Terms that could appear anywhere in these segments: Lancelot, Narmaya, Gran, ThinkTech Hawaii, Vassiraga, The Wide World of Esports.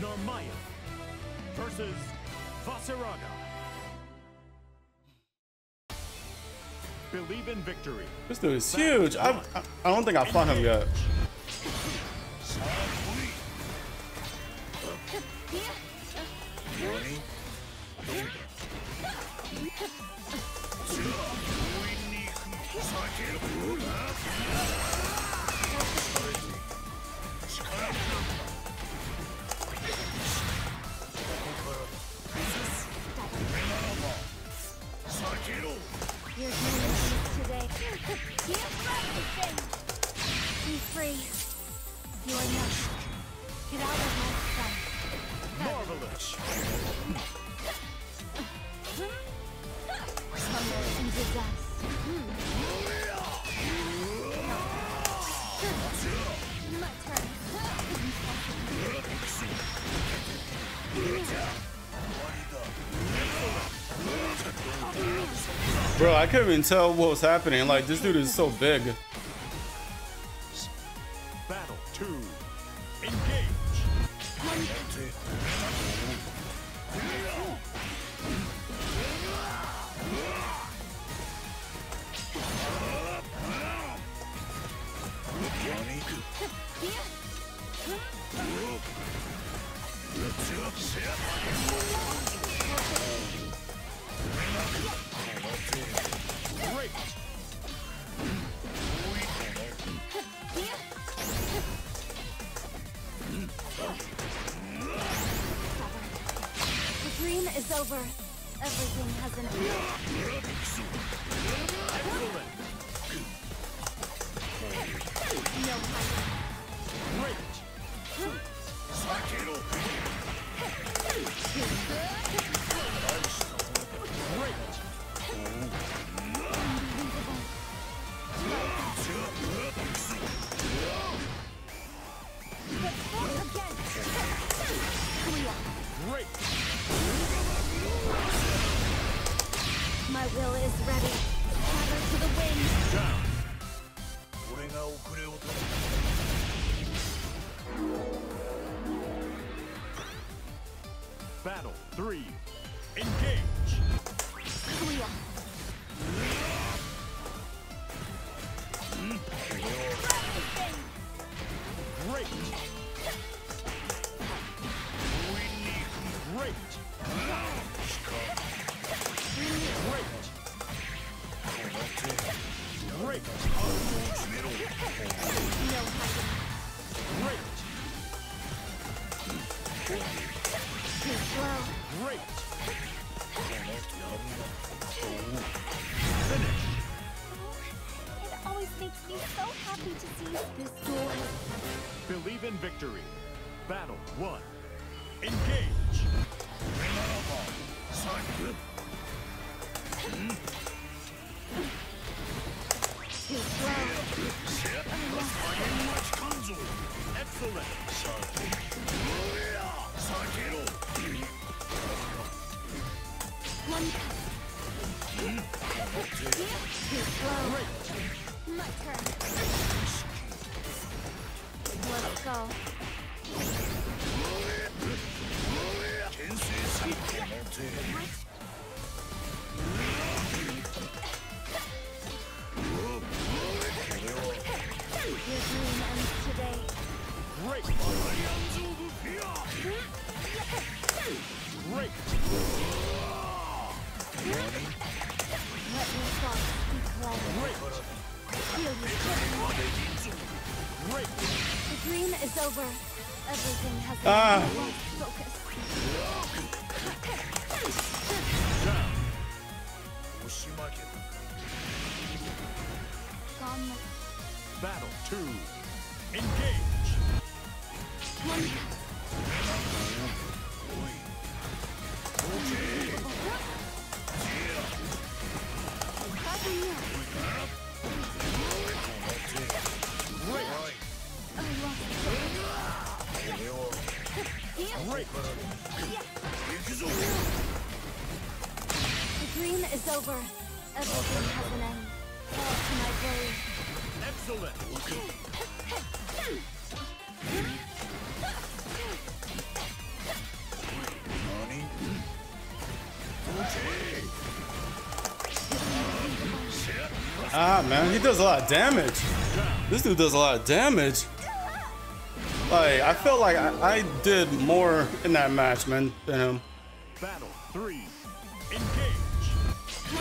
Narmaya versus Vassiraga. Believe in victory. This dude is huge. I don't think I fought him yet. You're doing it today. You fight the thing. Be free. You are not. Get out of my sight. Marvelous. Thunder and disaster. My turn. Bro, I couldn't even tell what was happening. Like, this dude is so big. Battle 2. Engage. Great. The dream is over. Everything has an end. Great. My will is ready. Tether to the wings. Down. Battle 3. Engage. Clear. Great. Great. Great. Finish. It always makes me so happy to see this door. Believe in victory. Battle 1. Engage. Excellent. My turn. Let's go. The dream is over. Everything has been focused. Battle 2. Engage. The dream is over. Everything has an end. Fall to my grave. Excellent. Ah, man, he does a lot of damage. This dude does a lot of damage. Like, I felt like I did more in that match, man, than him. Battle 3. Engage.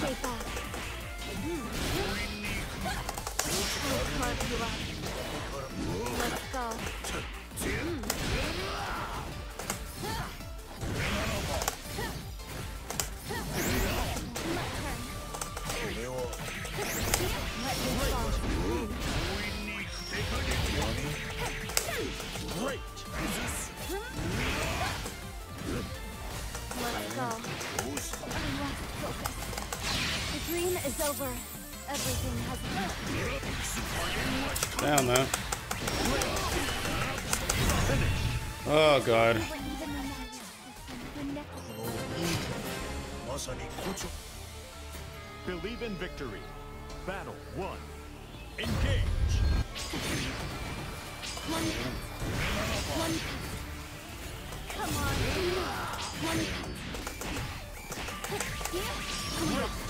Let's go. The dream is over. Everything has been. Down though. Oh god. Believe in victory. Battle 1. Engage. Come on.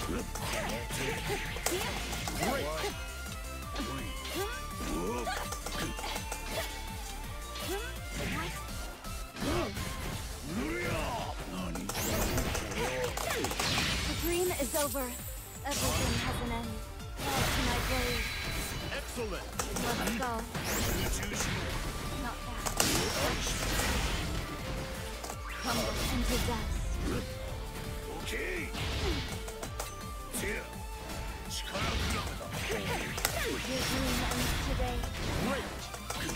The dream is over. Everything has an end. Excellent. Let's go. Not bad. Come into dust. Okay. Here. Your dream ends today. Again. Your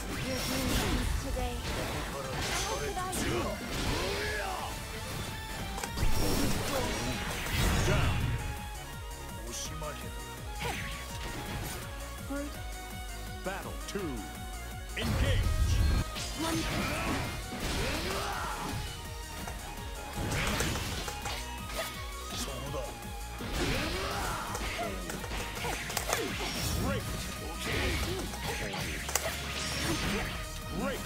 dream ends today. How could I do? Down. Battle 2. Engage. Great. Great.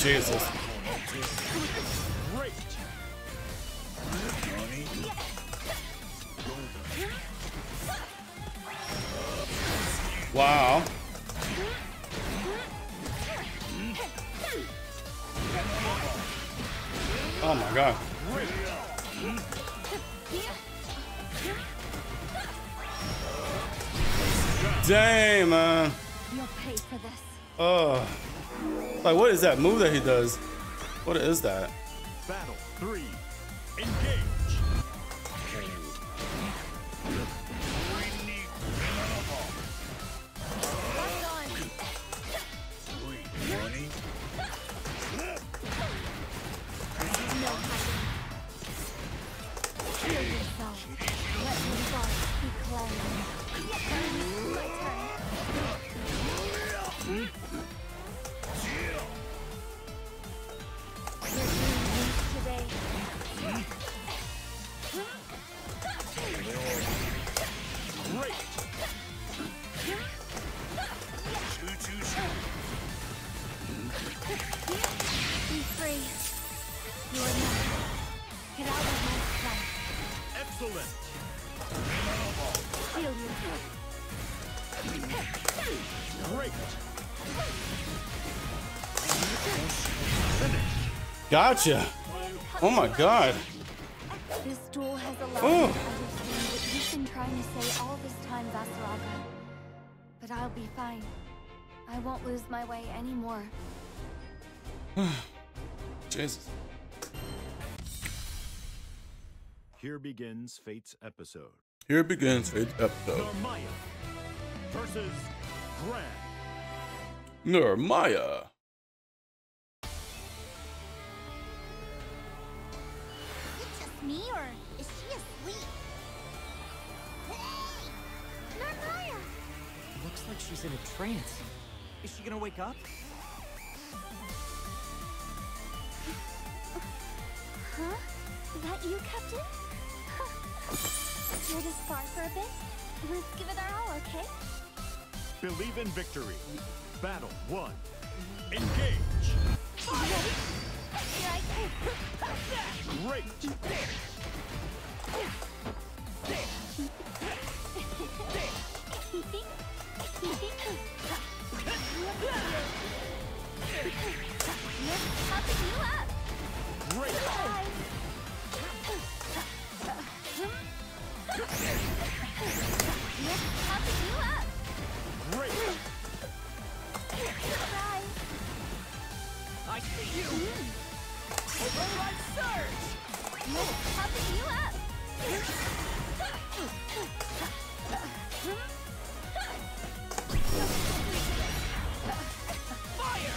Jesus. Great. Wow. Oh my god. Damn, man. You'll pay for this. Oh. Like, what is that move that he does? What is that? Battle 3. Engage. Gotcha. Oh my god. This duel has allowed me to understand what you've been trying to say all this time, Vassiraga. But I'll be fine. I won't lose my way anymore. Jesus. Here begins Fate's episode. Here begins Fate's episode. Narmaya versus Gran. Narmaya. Me, or is she asleep? Hey! Narmaya! Looks like she's in a trance. Is she gonna wake up? Huh? That you, Captain? You're just far for a bit. Let's give it our all, okay? Believe in victory. Battle 1. Engage! Fire! Great! Popping you up! Great! Popping you up! Great! Surprise! I see you! Override surge! Popping you up! Fire!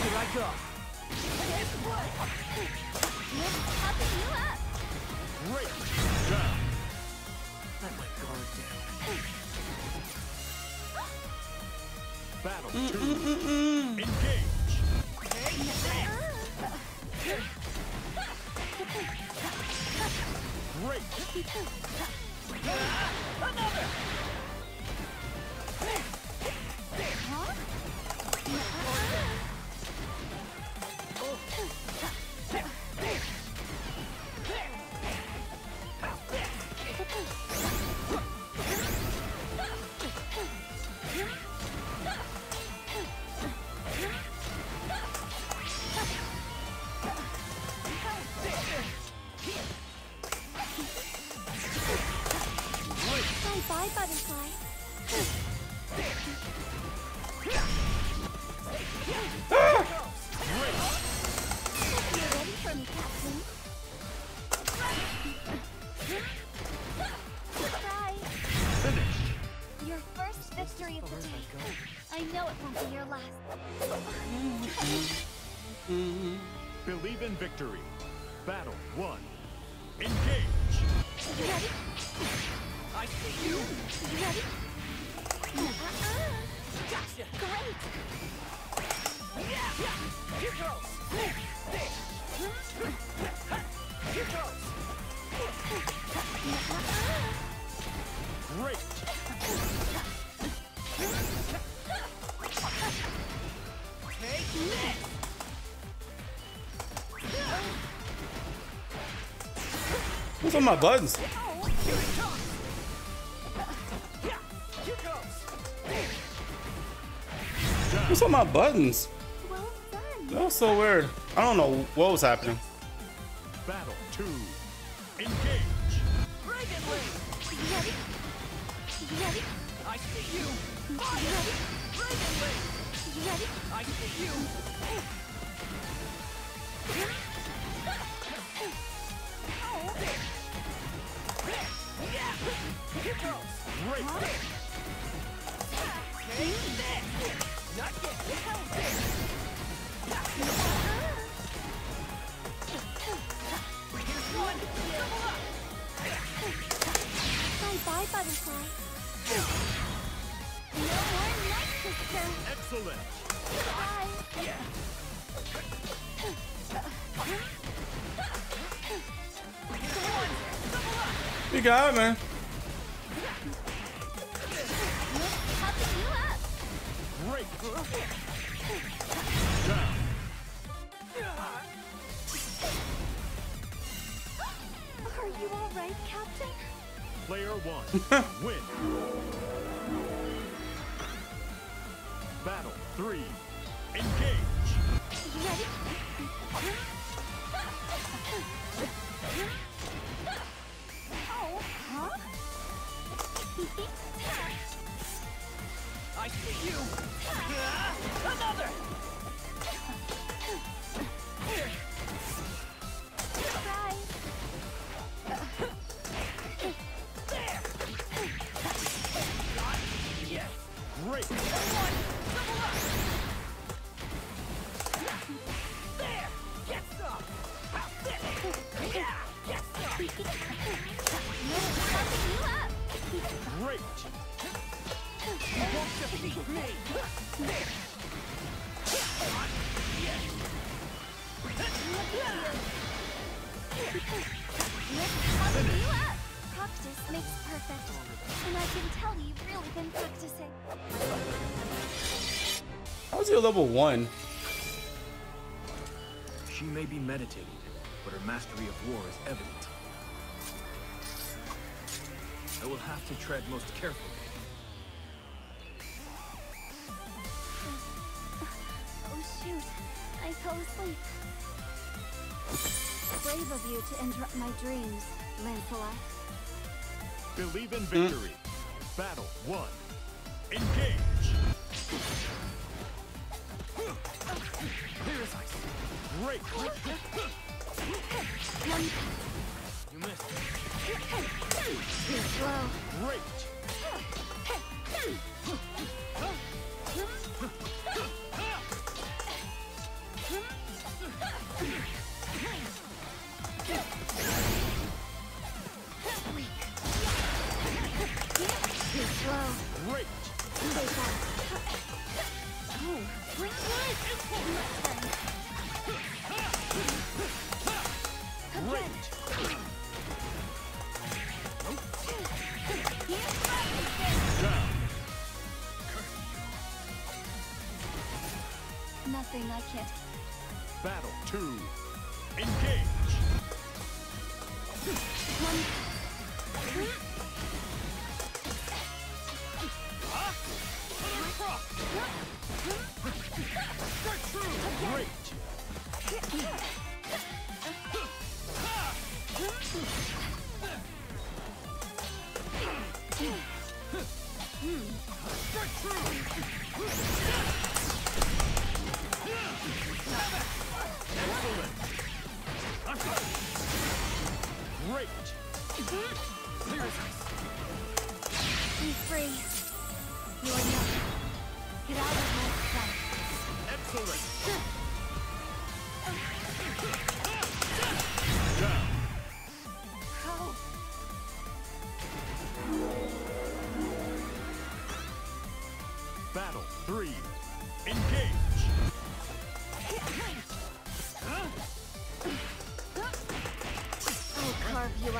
Here I go! Here's wood! Popping you up! Great! Down! Let my guard down. Battle 2. Engage. Great. Another. Huh? Believe in victory. Battle 1. Engage. Ready? I see you. Ready? Gotcha. Great. Yeah. Here goes. Here goes. Great. Take this. Who's on my buttons? Who's on my buttons? That was so weird. I don't know what was happening. Battle 2. Engage. Ready? I see you. Ready? I see you. Here goes. Great. Not yet. Here's one. Double up. Bye-bye, butterfly. No more night, sister. Excellent. Bye. You got it, man. Great. Down. Are you all right, Captain? Player 1 win. Battle 3. Engage. Ready? Oh, huh? I see you. Another. Surprise. There. Got it. Yes. Great. One. Double up. There. Get some. Yeah. Get some. Great. You won't defeat me! There! Yes! Practice makes perfect, and I can tell you've really been practicing. How's your level 1? She may be meditating, but her mastery of war is evident. I will have to tread most carefully. Oh shoot, I fell asleep. Brave of you to interrupt my dreams, Lancelot. Believe in victory. Battle 1. Engage. Clear as ice. Great. You missed. You're slow. Great! Oh, great! Down. Nothing like it. Battle 2. Engage! Great! Great! Clear as ice. Be free. You are not. Get out of my sight. Excellent. Down. Oh. Battle 3. Engage. Huh? I'll carve you up.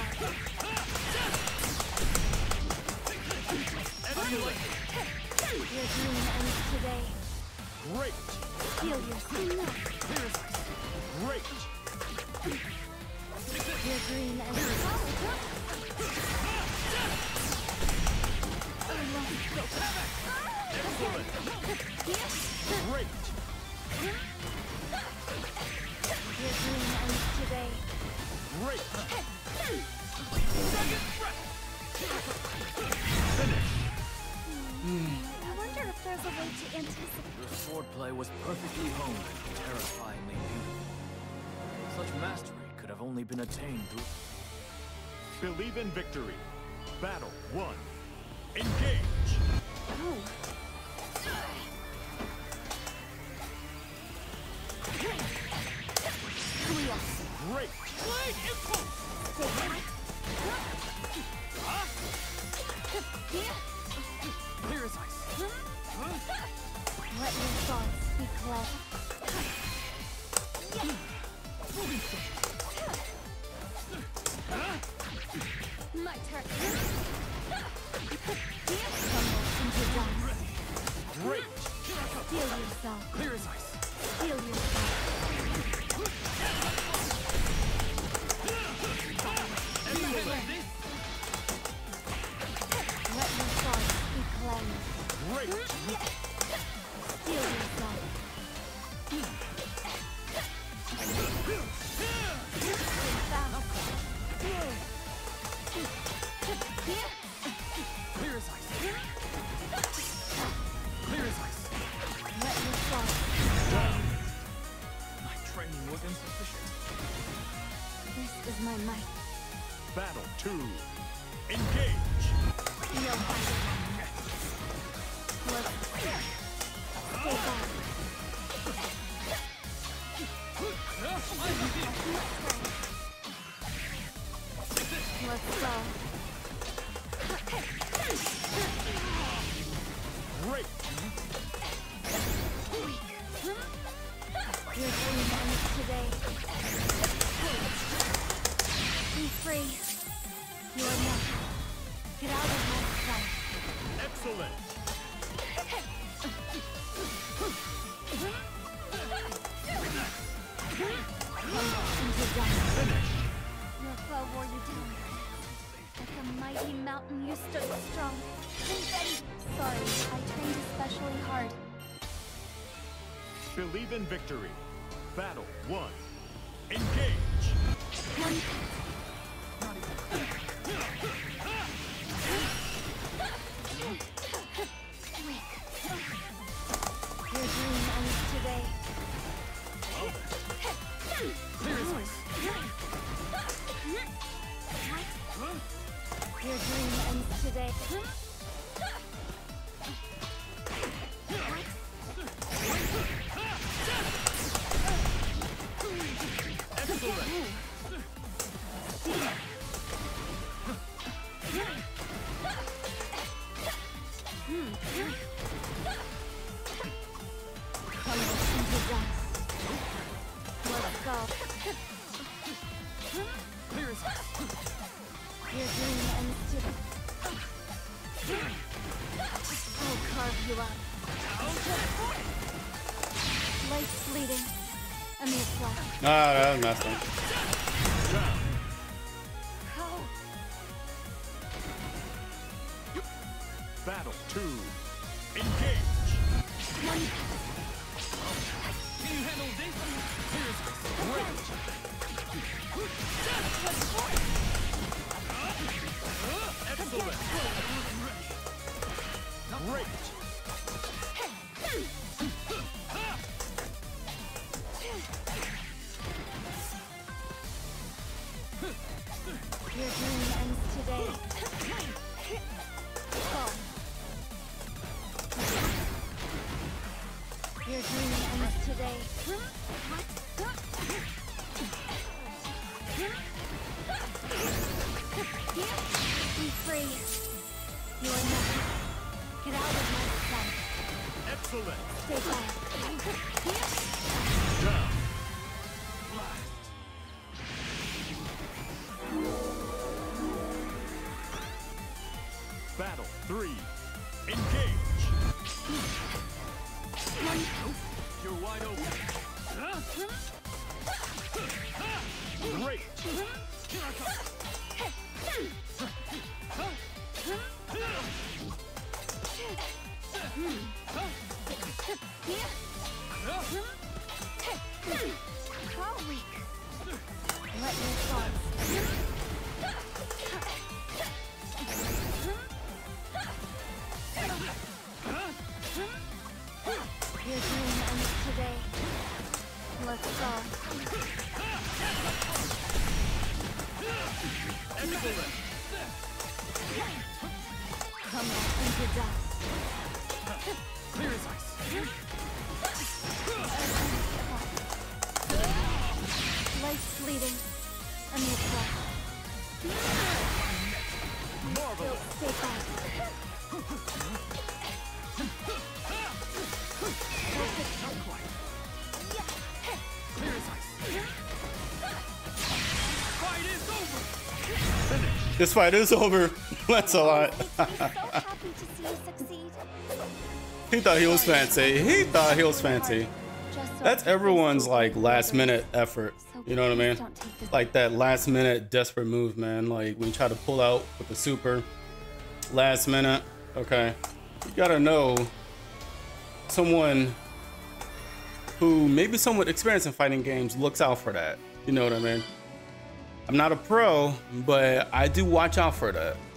Excellent. You're doing it today. Great. Heal yourself. Great. You're doing it. Excellent. Great. You're doing it today. Great. Second breath. Finish. There's a way to anticipate. Your swordplay was perfectly honed and terrifyingly beautiful. Such mastery could have only been attained through... Believe in victory. Battle 1. Engage! Oh. Great! Great impulse! Clear as ice. Let your thoughts be clever. My turn. Stumble into dust. Great. Heal yourself. Clear as ice. Heal yourself. Let your thoughts be clever. Great! Heal yourself. Clear as ice. Clear as ice. Let yourself. My training was insufficient. This is my might. Battle 2. Engage. No fighting. Great. You're doing it today. 们。Your foe wore you down. Like a mighty mountain, you stood strong. Sorry, I trained especially hard. Believe in victory. Battle 1. Engage. Your dream ends today. Nah, that was messed up. Battle 2. Engage. Can you handle this? Here's great. Excellent. Great. Battle 3. Engage. You're wide open. Great. Here I come. How weak. Let me start. Your dream ends today. Let's go. Excellent. Come back into dust. Clear as ice. Life's fleeting. I'm your friend. Marvelous. Stay back. Clear as ice. Fight is over. Finish. This fight is over. Lancelot. He thought he was fancy. He thought he was fancy. That's everyone's like last minute effort. You know what I mean? Like that last minute desperate move, man. Like when you try to pull out with the super last minute. Okay. You gotta know someone who maybe someone experienced in fighting games looks out for that. You know what I mean? I'm not a pro, but I do watch out for that.